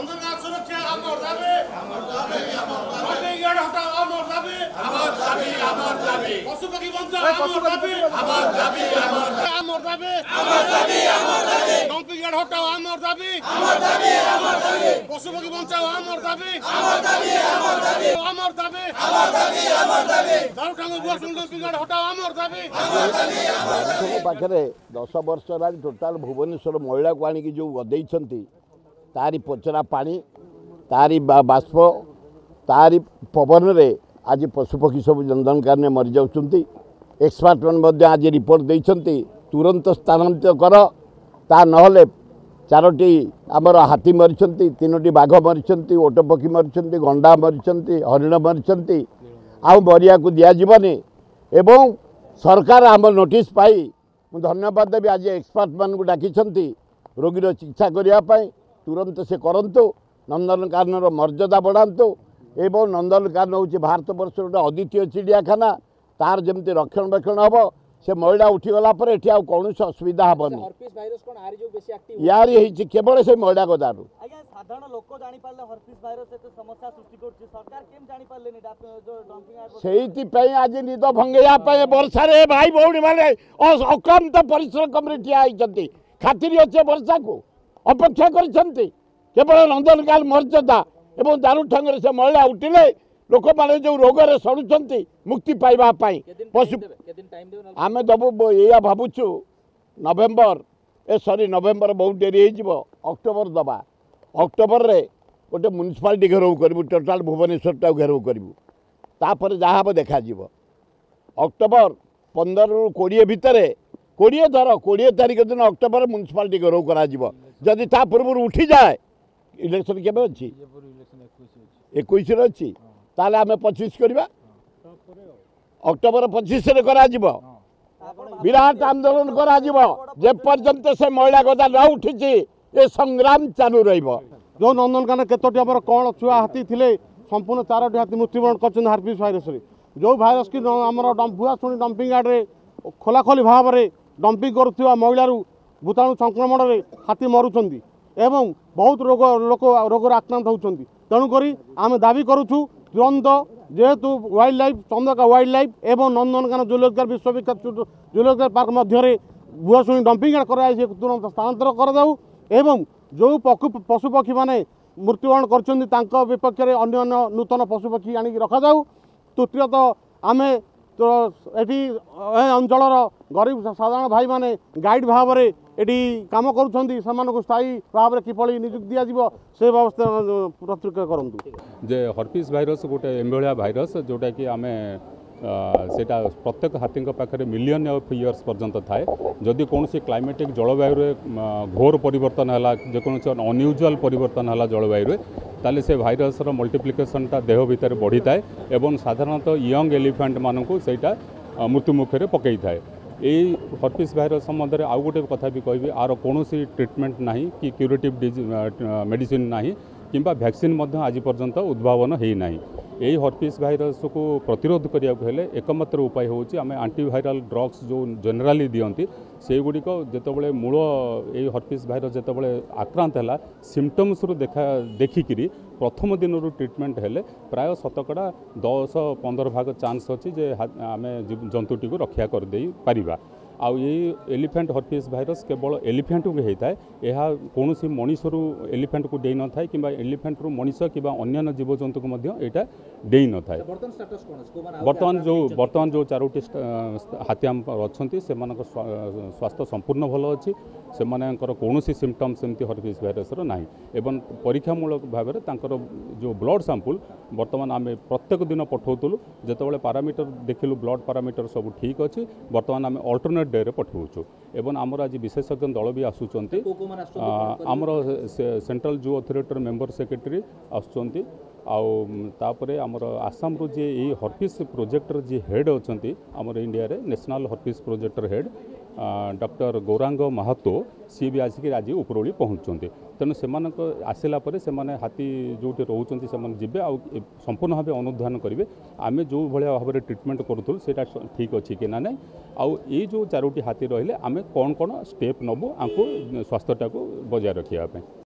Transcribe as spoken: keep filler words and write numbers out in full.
पाखे दस वर्ष टोटाल भुवनेश्वर महिला को आनिक जो गदई तारी पचरा पानी तारी बाष्प तारी पवन में आज पशुपक्षी सब जंगलकारण मरी जाती एक्सपर्ट मैंने आज रिपोर्ट देते तुरंत स्थानांतरित कर ता ना चारोटी आमर हाथी मरी तीनोटी बाघ मरी ओटपक्षी मरी गंडा मरी हरिण मरी आउ मरिया को दिजाने एवं सरकार आम नोटिस पाई मुझे धन्यवाद देवी आज एक्सपर्ट मान को डाकि रोगीर चिकित्सा करने तुरंत से करंतु नंदनकानन मर्यादा बढ़ातु एवं नंदनकानन हूँ भारत वर्ष गोटे अद्वितीय चिड़ियाखाना तार जमी रक्षण बेक्षण हम से महिला उठीगला ये कौन असुविधा हेनी यार केवल से महिला को दारू से आज निद भंगे बर्षा भाई भौणी मैंने अक्लांत परिश्रम ठिया खातिर अच्छे वर्षा को अपेक्षा करवल नंदनकानन मर्यादा एवं दारू ठंग से महिला उठिले लोक मैंने जो रोगर सड़ुंट मुक्ति पाइबापी पशु आम दबू या भावुचु नवेम्बर ए सरी नवेम्बर बहुत डेरी अक्टोबर दबा अक्टोबर रे गोटे म्यूनिसिपालिटी घेराव करूँ टोटाल भुवनेश्वर टाक घेराव करूँ तापर जहाँ हम देखा अक्टोबर पंद्रह रु कोड़े भितर कोड़े धर कोड़े तारिख दिन अक्टोबर म्यूनिसिपालिटी घेराव कर जदि ता पूर्व उठी जाए इलेक्शन केवे अच्छी इक्कीस अच्छी ताले आम पचीस करवा अक्टोबर पचीस विराट आंदोलन करा जेपर्यंत से महिला गदा न उठी ये संग्राम चालू रहिबो। जो नंदनकानन केतोटी आमर कौन छुआ हाथी थे संपूर्ण चारोटी हाथी मृत्युवरण कर हार्पिस भाइरस जो भाइरस की आमर भुआ शुणी डंपिंग यार्ड खोलाखोली भाव में डंपिंग करुवा महिला भूताणु संक्रमण में हाथी मरुंट एवं बहुत रोग लोक रोग आक्रांत होती तेणुक आम दाबी करुँ तुरंत जेहेतु wildlife Chandaka wildlife एवं नंदनकानन जूलॉजिकल विश्वविख्यात जूलॉजिकल पार्क मध्य भुआशुणी डंपिंग यार्ड कराई तुरंत स्थानांतर कर जो पशुपक्षी मैंने मृत्युवरण कर विपक्ष में अन्य अन्य नूतन पशुपक्षी आणिक रखाऊ तृतीयतः आम ये अंचल गरीब साधारण भाई मैंने गाइड भाव में ये कम कर स्थायी भाव में किपली नियुक्ति दिज्व से व्यवस्था प्रतिक्रिया करूँ जे हर्पिस भाइरस गोटे एमभेलिया भाइरस जोटा कि आम से प्रत्येक हाथी पाखे मिलियन ऑफ इयर्स पर्यंत थाए जदि कौन क्लाइमेटिक जलवायु घोर परिवर्तन है जेकोसी अनयूजुअल परिवर्तन है जलवायु ताले से भाइरस रो मल्टीप्लिकेशन टा देह भितर बढ़ी थाए एवं साधारणतः यंग एलिफेंट मानू से मृत्युमुखर पकई थाए यही हर्पिस भाइरस संबंध में आउ गोटे कथा भी कहि आरो कौन ट्रिटमेंट ना कि क्यूरेटिव मेडिसिन ना कि वैक्सीन आज पर्यंत उद्भावन होना यही हर्पिस भाइरस को प्रतिरोध करिया हेले एकमात्र उपाय होची आमे एंटीवायरल ड्रग्स जो जनरली दियंती से गुडी को जेतबळे मूल यही हर्पिस भाइरस जेतबळे आक्रांत हैला सिम्पटम्स रु देखा देखिकिरी प्रथम दिन रु ट्रीटमेंट हेले प्राय शतकड़ा दस पंदर भाग चान्स अछि जे आमे जंतुटी को रक्षा कर देई परिबा आउ यही एलिफेंट हर्पिस भाइरस केवल एलिफेंट को होता है यह कौन मनुष्य एलिफेंट को दे न था कि एलिफेंट रु मनुष्य कि अन्य जीवजंतु को यहाँ दे न था बर्तमान जो बर्तमान जो चारोटी हाथी आम अच्छा से स्वास्थ्य संपूर्ण भल अच्छी से कौन सिम्पटम्स एमती हर्पिस भाइरस ना एवं परीक्षामूलक भाव में जो ब्लड सैंपल बर्तमान आम प्रत्येक दिन पठाऊलु जितेबाला पारामिटर देखिलु ब्लड पारामिटर सब ठीक अच्छी बर्तमान आम अल्टरनेट डे रे पठाऊचु एवं आमर आज विशेषज्ञ दल भी आसुंट आमर central zoo authority member secretary आसुंट आउे आमर आसाम रो जे ये हर्पिस प्रोजेक्टर जी हेड अच्छा आमर इंडिया रे national herpes projector head doctor Gaurang Mahato सी भी आसिक आज उपरोली पहुँचते तेणु से आसलापर से हाथी जो रोचे से संपूर्ण भाव अनुधान करेंगे आम जो भाया भाव में ट्रिटमेंट करूँ से ठीक अच्छे कि ना ना आउ ये जो चारोटी हाथी रही आम कौन कौन स्टेप नबू आपको स्वास्थ्यटा को बजाय रखापी।